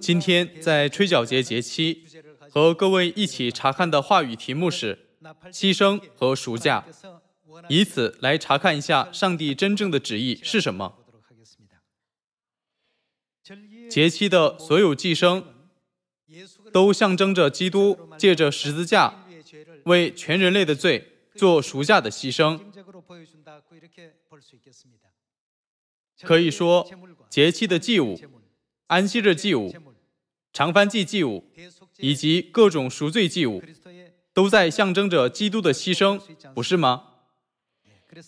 今天在吹角节节期，和各位一起查看的话语题目是“牺牲和赎价”，以此来查看一下上帝真正的旨意是什么。节期的所有祭牲都象征着基督借着十字架为全人类的罪做赎价的牺牲。可以说，节期的祭物、安息日祭物、常燔祭祭物以及各种赎罪祭物，都在象征着基督的牺牲，不是吗？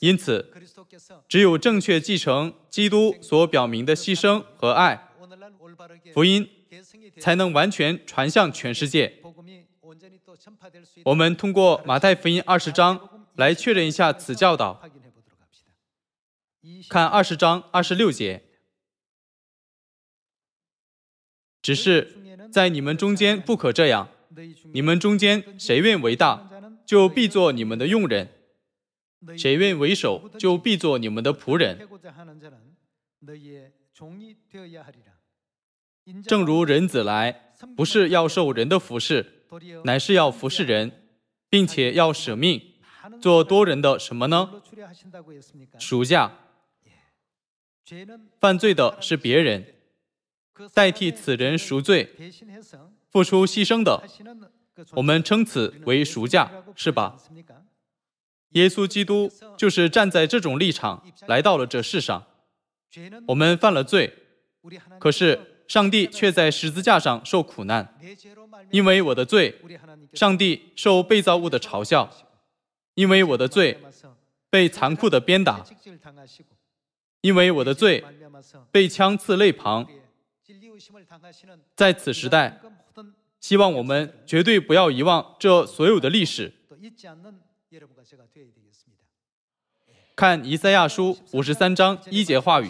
因此，只有正确继承基督所表明的牺牲和爱，福音才能完全传向全世界。我们通过马太福音20章来确认一下此教导。看20章26节，只是在你们中间不可这样，你们中间谁愿为大，就必做你们的用人；谁愿为首，就必做你们的仆人。正如人子来，不是要受人的服侍，乃是要服侍人，并且要舍命，做多人的什么呢？赎价。犯罪的是别人，代替此人赎罪、付出牺牲的，我们称此为赎价，是吧？耶稣基督就是站在这种立场来到了这世上。我们犯了罪，可是上帝却在十字架上受苦难。因为我的罪，上帝受被造物的嘲笑；因为我的罪，被残酷的鞭打；因为我的罪，被枪刺肋旁。在此时代，希望我们绝对不要遗忘这所有的历史。看以赛亚书53章1节话语，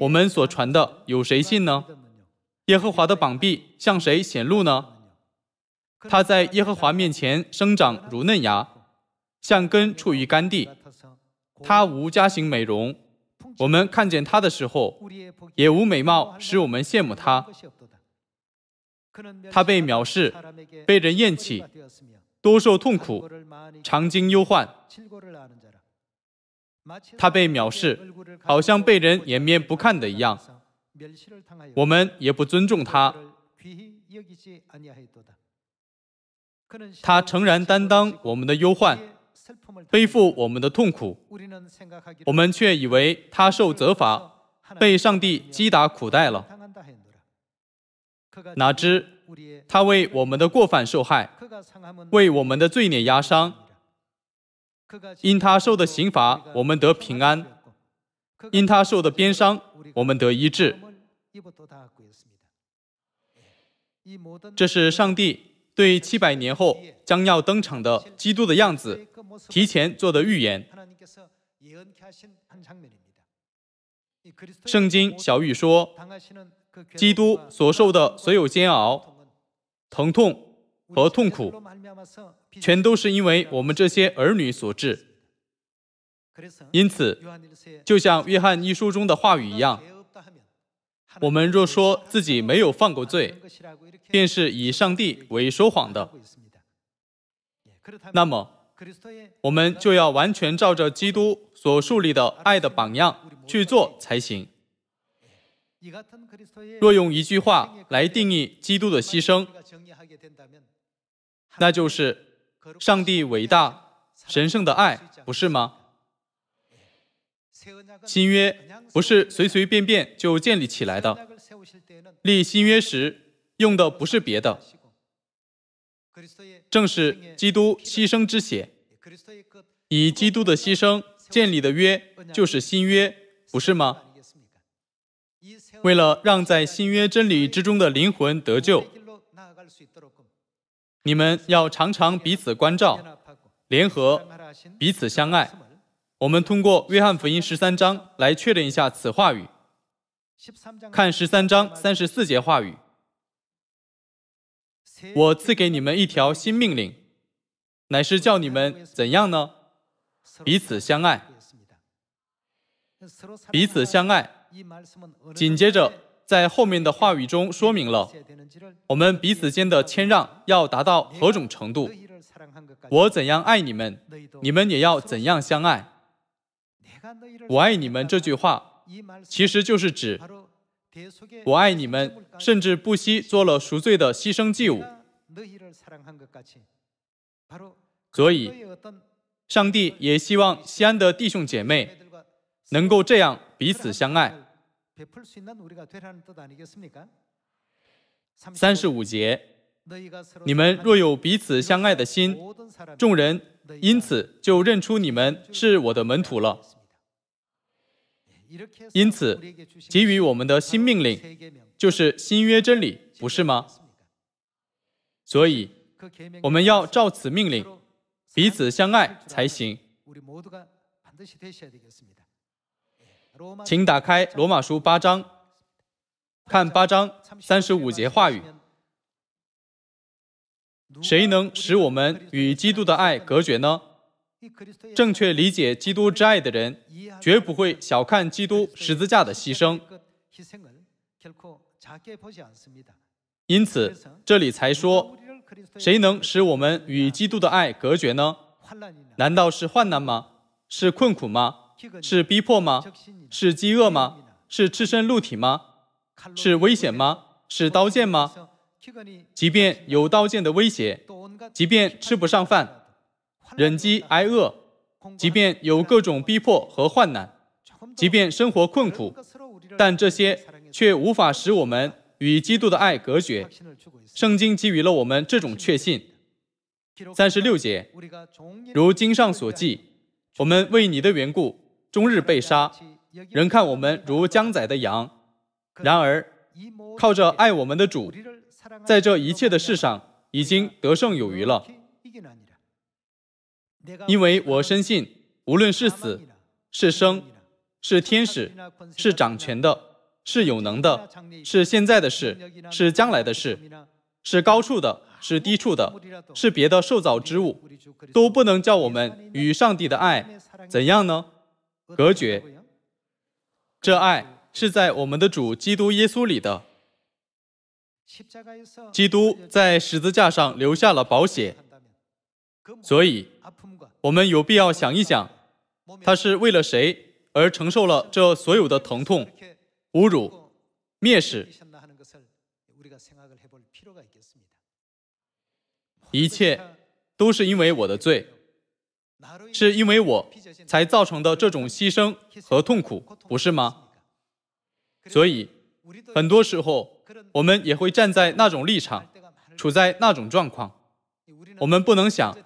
我们所传的有谁信呢？耶和华的膀臂向谁显露呢？他在耶和华面前生长如嫩芽，像根处于干地。他无佳形美容，我们看见他的时候，也无美貌使我们羡慕他。他被藐视，被人厌弃，多受痛苦，常经忧患。他被藐视，好像被人掩面不看的一样，我们也不尊重他。他诚然担当我们的忧患，背负我们的痛苦，我们却以为他受责罚，被上帝击打苦待了。哪知他为我们的过犯受害，为我们的罪孽压伤。因他受的刑罚，我们得平安；因他受的鞭伤，我们得医治。这是上帝对700年后将要登场的基督的样子提前做的预言。圣经小语说，基督所受的所有煎熬、疼痛和痛苦，全都是因为我们这些儿女所致。因此，就像约翰一书中的话语一样，我们若说自己没有犯过罪，便是以上帝为说谎的。那么，我们就要完全照着基督所树立的爱的榜样去做才行。若用一句话来定义基督的牺牲，那就是上帝伟大、神圣的爱，不是吗？新约不是随随便便就建立起来的，立新约时用的不是别的，正是基督牺牲之血。以基督的牺牲建立的约就是新约，不是吗？为了让在新约真理之中的灵魂得救，你们要常常彼此关照、联合、彼此相爱。我们通过约翰福音13章来确认一下此话语。看13章34节话语，我赐给你们一条新命令，乃是叫你们怎样呢？彼此相爱。彼此相爱紧接着在后面的话语中说明了，我们彼此间的谦让要达到何种程度。我怎样爱你们，你们也要怎样相爱。我爱你们这句话，其实就是指我爱你们，甚至不惜做了赎罪的牺牲祭物。所以，上帝也希望西安的弟兄姐妹能够这样彼此相爱。35节，你们若有彼此相爱的心，众人因此就认出你们是我的门徒了。因此，给予我们的新命令就是新约真理，不是吗？所以，我们要照此命令，彼此相爱才行。请打开罗马书8章，看8章35节话语。谁能使我们与基督的爱隔绝呢？正确理解基督之爱的人，绝不会小看基督十字架的牺牲。因此，这里才说，谁能使我们与基督的爱隔绝呢？难道是患难吗？是困苦吗？是逼迫吗？是饥饿吗？是赤身露体吗？是危险吗？是刀剑吗？即便有刀剑的威胁，即便吃不上饭，忍饥挨饿，即便有各种逼迫和患难，即便生活困苦，但这些却无法使我们与基督的爱隔绝。圣经给予了我们这种确信。36节，如经上所记，我们为你的缘故，终日被杀，人看我们如将宰的羊。然而，靠着爱我们的主，在这一切的事上已经得胜有余了。因为我深信，无论是死，是生，是天使，是掌权的，是有能的，是现在的事，是将来的事，是高处的，是低处的，是别的受造之物，都不能叫我们与上帝的爱怎样呢？隔绝。这爱是在我们的主基督耶稣里的。基督在十字架上留下了宝血，所以我们有必要想一想，他是为了谁而承受了这所有的疼痛、侮辱、蔑视。一切都是因为我的罪，是因为我才造成的这种牺牲和痛苦，不是吗？所以，很多时候我们也会站在那种立场，处在那种状况。我们不能想，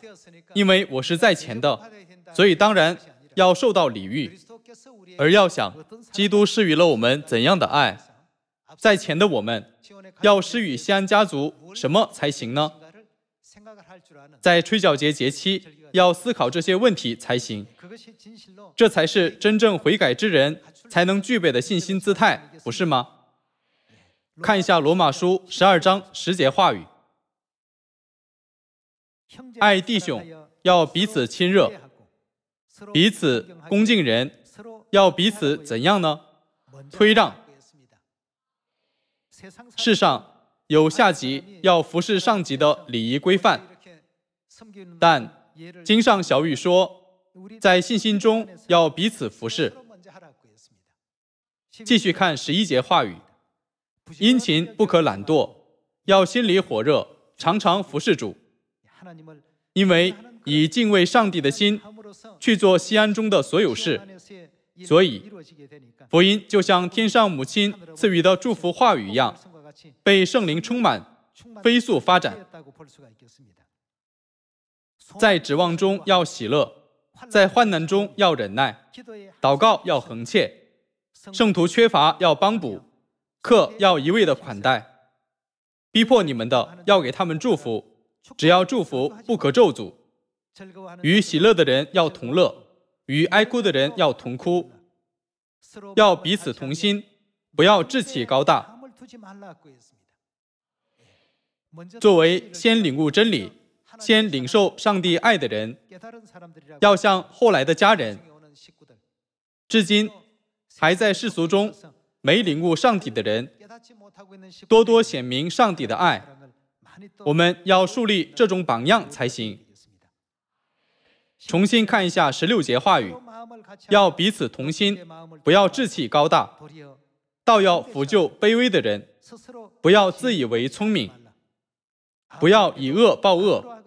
因为我是在前的，所以当然要受到礼遇，而要想基督施予了我们怎样的爱。在前的我们要施予西安家族什么才行呢？在吹角节节期要思考这些问题才行。这才是真正悔改之人才能具备的信心姿态，不是吗？看一下罗马书12章10节话语。爱弟兄要彼此亲热，彼此恭敬人，要彼此怎样呢？推让。世上有下级要服侍上级的礼仪规范，但经上小语说，在信心中要彼此服侍。继续看11节话语，殷勤不可懒惰，要心里火热，常常服侍主。因为以敬畏上帝的心去做西安中的所有事，所以福音就像天上母亲赐予的祝福话语一样，被圣灵充满，飞速发展。在指望中要喜乐，在患难中要忍耐，祷告要恒切，圣徒缺乏要帮补，客要一味的款待，逼迫你们的要给他们祝福，只要祝福，不可咒诅。与喜乐的人要同乐，与哀哭的人要同哭，要彼此同心，不要志气高大。作为先领悟真理、先领受上帝爱的人，要向后来的家人，至今还在世俗中没领悟上帝的人，多多显明上帝的爱。我们要树立这种榜样才行。重新看一下16节话语，要彼此同心，不要志气高大，倒要扶救卑微的人，不要自以为聪明，不要以恶报恶。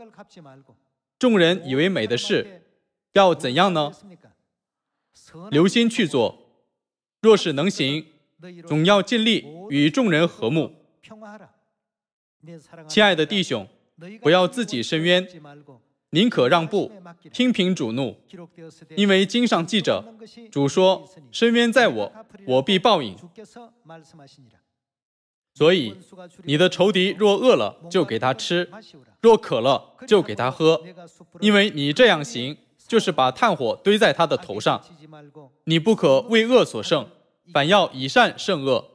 众人以为美的事，要怎样呢？留心去做，若是能行，总要尽力与众人和睦。亲爱的弟兄，不要自己伸冤，宁可让步，听凭主怒，因为经上记着，主说：“伸冤在我，我必报应。”所以，你的仇敌若饿了，就给他吃；若渴了，就给他喝，因为你这样行，就是把炭火堆在他的头上。你不可为恶所胜，反要以善胜恶。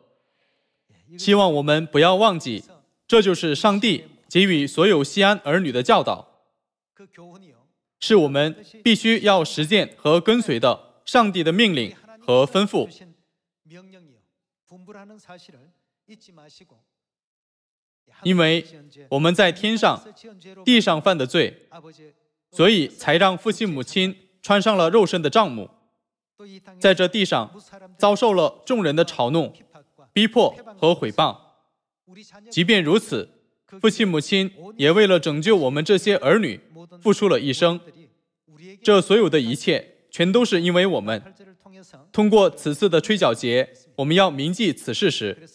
希望我们不要忘记，这就是上帝给予所有西安儿女的教导，是我们必须要实践和跟随的上帝的命令和吩咐。因为我们在天上、地上犯的罪，所以才让父亲母亲穿上了肉身的帐幕，在这地上遭受了众人的嘲弄、逼迫和毁谤。即便如此，父亲母亲也为了拯救我们这些儿女付出了一生。这所有的一切全都是因为我们。通过此次的吹角节，我们要铭记此事实。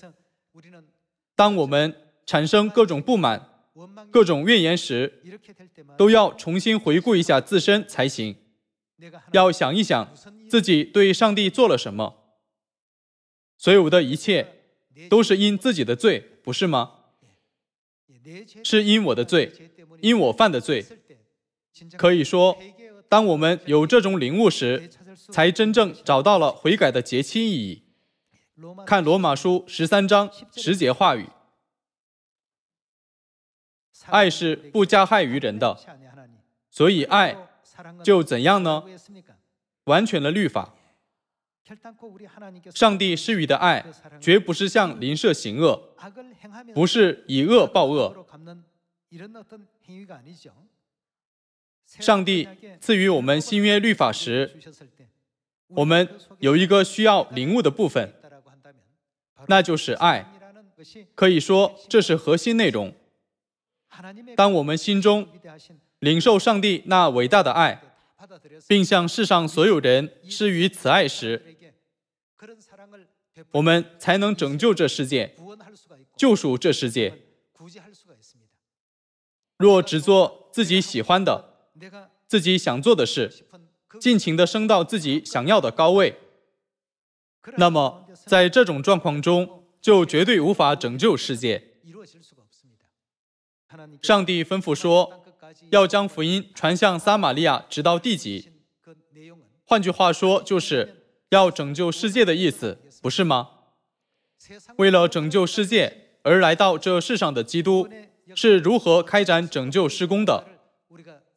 当我们产生各种不满、各种怨言时，都要重新回顾一下自身才行。要想一想自己对上帝做了什么。所有的一切都是因自己的罪，不是吗？是因我的罪，因我犯的罪。可以说，当我们有这种领悟时，才真正找到了悔改的节期意义。看罗马书13章10节话语，爱是不加害于人的，所以爱就怎样呢？完全了律法。上帝施予的爱绝不是向邻舍行恶，不是以恶报恶。上帝赐予我们新约律法时，我们有一个需要领悟的部分，那就是爱。可以说这是核心内容。当我们心中领受上帝那伟大的爱，并向世上所有人施予此爱时，我们才能拯救这世界，救赎这世界。若只做自己喜欢的、自己想做的事，尽情地升到自己想要的高位，那么在这种状况中，就绝对无法拯救世界。上帝吩咐说，要将福音传向撒玛利亚，直到地极。换句话说，就是要拯救世界的意思，不是吗？为了拯救世界而来到这世上的基督，是如何开展拯救施工的？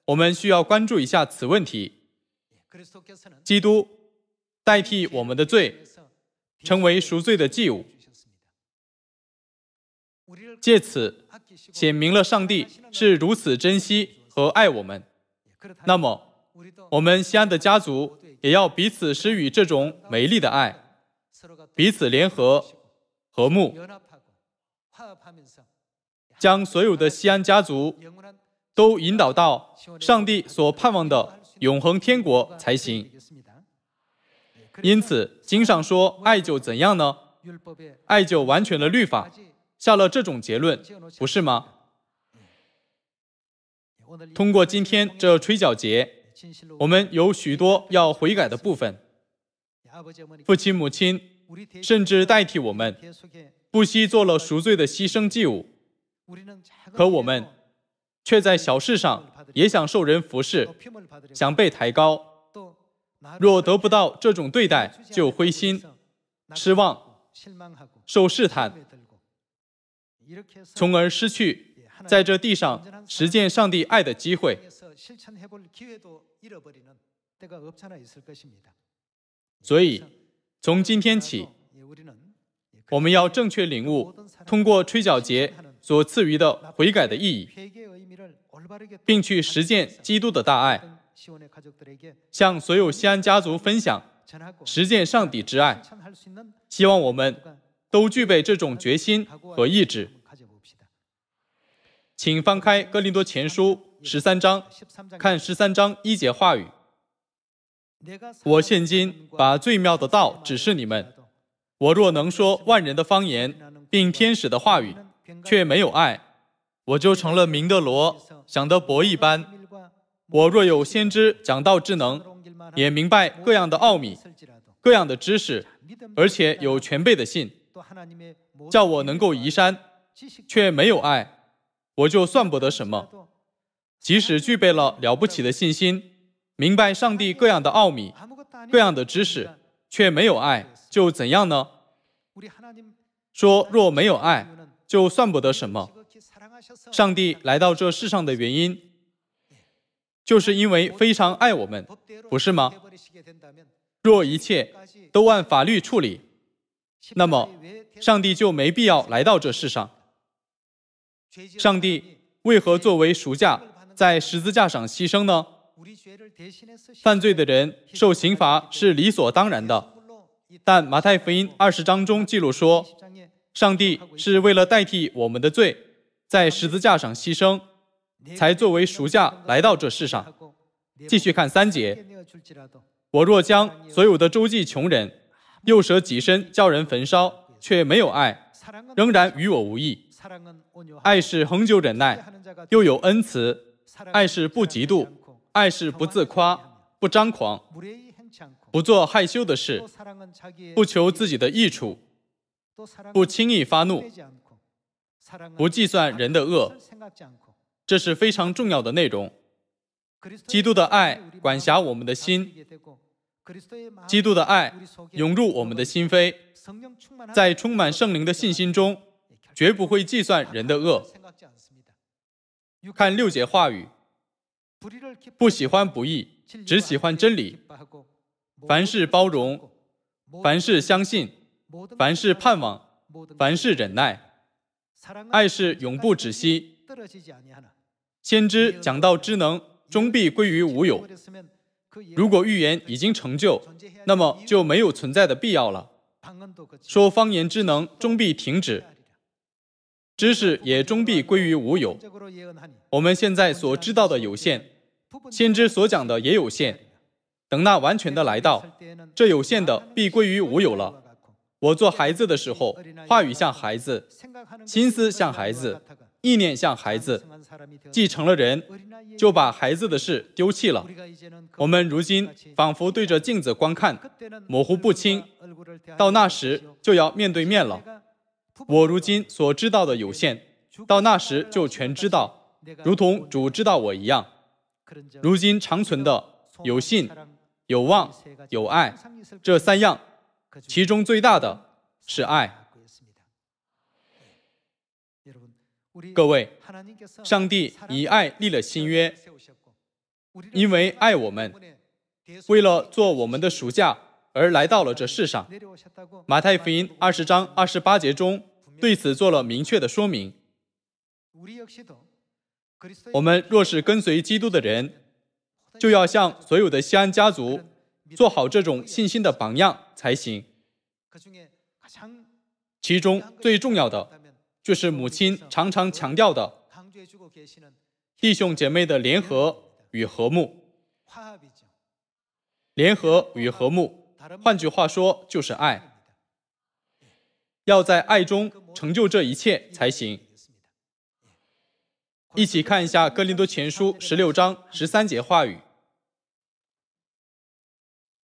我们需要关注一下此问题。基督代替我们的罪，成为赎罪的祭物，借此显明了上帝是如此珍惜和爱我们。那么我们西安的家族也要彼此施予这种美丽的爱，彼此联合和睦，将所有的西安家族都引导到上帝所盼望的永恒天国才行。因此经上说，爱就怎样呢？爱就完全了律法，下了这种结论，不是吗？通过今天这吹角节，我们有许多要悔改的部分。父亲母亲甚至代替我们，不惜做了赎罪的牺牲祭物，可我们却在小事上也想受人服侍，想被抬高。若得不到这种对待，就灰心、失望、受试探，从而失去在这地上实践上帝爱的机会。所以从今天起，我们要正确领悟通过吹角节所赐予的悔改的意义，并去实践基督的大爱，向所有西安家族分享实践上帝之爱。希望我们都具备这种决心和意志。请翻开《哥林多前书》13章，看13章1节话语：“我现今把最妙的道指示你们。我若能说万人的方言，并天使的话语，却没有爱，我就成了鸣的锣，响得钹一般。我若有先知讲道之能，也明白各样的奥秘，各样的知识，而且有全备的信，叫我能够移山，却没有爱，我就算不得什么。即使具备了了不起的信心，明白上帝各样的奥秘，各样的知识，却没有爱，就怎样呢？说若没有爱，就算不得什么。上帝来到这世上的原因，就是因为非常爱我们，不是吗？若一切都按法律处理，那么上帝就没必要来到这世上。上帝为何作为赎价，在十字架上牺牲呢？犯罪的人受刑罚是理所当然的，但马太福音20章中记录说，上帝是为了代替我们的罪，在十字架上牺牲，才作为赎价来到这世上。继续看3节：我若将所有的周济穷人，又舍己身叫人焚烧，却没有爱，仍然与我无异。爱是恒久忍耐，又有恩慈；爱是不嫉妒，爱是不自夸，不张狂，不做害羞的事，不求自己的益处，不轻易发怒，不计算人的恶。这是非常重要的内容。基督的爱管辖我们的心，基督的爱涌入我们的心扉，在充满圣灵的信心中，绝不会计算人的恶。看6节话语：不喜欢不义，只喜欢真理。凡事包容，凡事相信，凡事盼望，凡事忍耐。爱是永不止息。先知讲道之能终必归于无有。如果预言已经成就，那么就没有存在的必要了。说方言之能终必停止，知识也终必归于无有。我们现在所知道的有限，先知所讲的也有限。等那完全的来到，这有限的必归于无有了。我做孩子的时候，话语像孩子，心思像孩子，意念像孩子，既成了人，就把孩子的事丢弃了。我们如今仿佛对着镜子观看，模糊不清，到那时就要面对面了。我如今所知道的有限，到那时就全知道，如同主知道我一样。如今长存的有信、有望、有爱，这3样，其中最大的是爱。各位，上帝以爱立了新约，因为爱我们，为了做我们的赎价而来到了这世上。马太福音20章28节中对此做了明确的说明。我们若是跟随基督的人，就要向所有的西安家族做好这种信心的榜样才行。其中最重要的就是母亲常常强调的弟兄姐妹的联合与和睦。联合与和睦，换句话说就是爱，要在爱中成就这一切才行。一起看一下《哥林多前书》16章13节话语：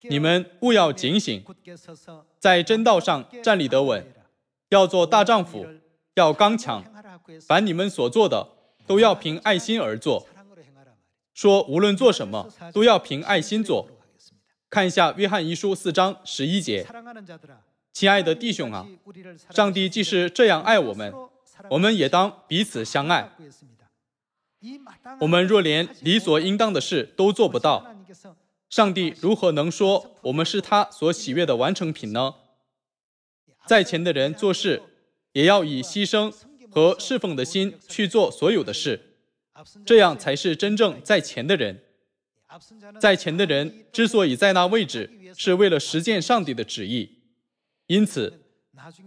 你们务要警醒，在真道上站立得稳，要做大丈夫，要刚强，凡你们所做的，都要凭爱心而做。说无论做什么，都要凭爱心做。看一下《约翰一书》4章11节：亲爱的弟兄啊，上帝既是这样爱我们，我们也当彼此相爱。我们若连理所应当的事都做不到，上帝如何能说我们是他所喜悦的完成品呢？在前的人做事，也要以牺牲和侍奉的心去做所有的事，这样才是真正在前的人。在前的人之所以在那位置，是为了实践上帝的旨意。因此，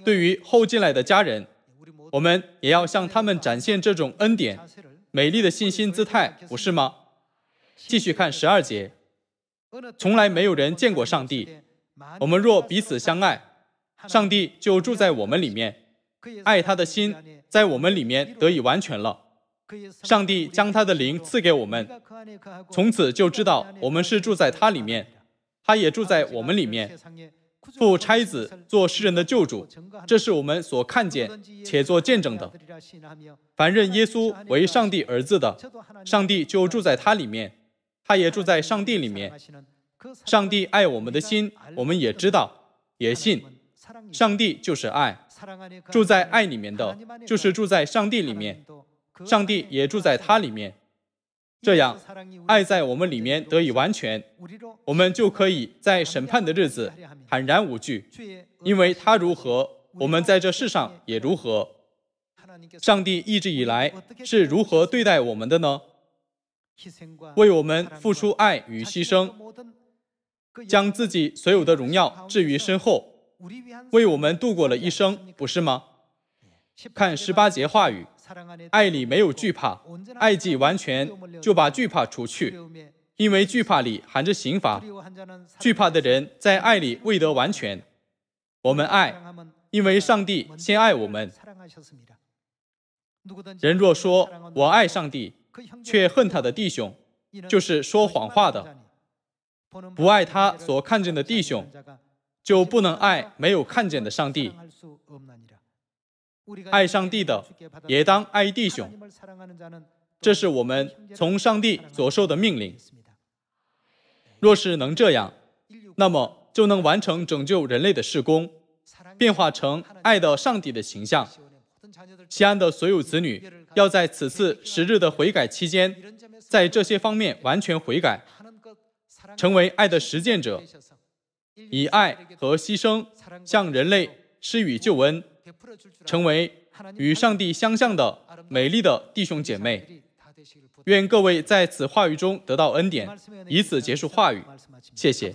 对于后进来的家人，我们也要向他们展现这种恩典、美丽的信心姿态，不是吗？继续看12节，从来没有人见过上帝。我们若彼此相爱，上帝就住在我们里面，爱他的心在我们里面得以完全了。上帝将他的灵赐给我们，从此就知道我们是住在他里面，他也住在我们里面。父差子做世人的救主，这是我们所看见且做见证的。凡认耶稣为上帝儿子的，上帝就住在他里面，他也住在上帝里面。上帝爱我们的心，我们也知道，也信。上帝就是爱，住在爱里面的，就是住在上帝里面，上帝也住在他里面。这样，爱在我们里面得以完全，我们就可以在审判的日子坦然无惧，因为他如何，我们在这世上也如何。上帝一直以来是如何对待我们的呢？为我们付出爱与牺牲，将自己所有的荣耀置于身后，为我们度过了一生，不是吗？看18节话语，爱里没有惧怕，爱既完全，就把惧怕除去，因为惧怕里含着刑罚，惧怕的人在爱里未得完全。我们爱，因为上帝先爱我们。人若说我爱上帝，却恨他的弟兄，就是说谎话的。不爱他所看见的弟兄，就不能爱没有看见的上帝。爱上帝的，也当爱弟兄。这是我们从上帝所受的命令。若是能这样，那么就能完成拯救人类的事工，变化成爱的上帝的形象。西安的所有子女要在此次10日的悔改期间，在这些方面完全悔改，成为爱的实践者。以爱和牺牲向人类施予救恩，成为与上帝相像的美丽的弟兄姐妹。愿各位在此话语中得到恩典。以此结束话语，谢谢。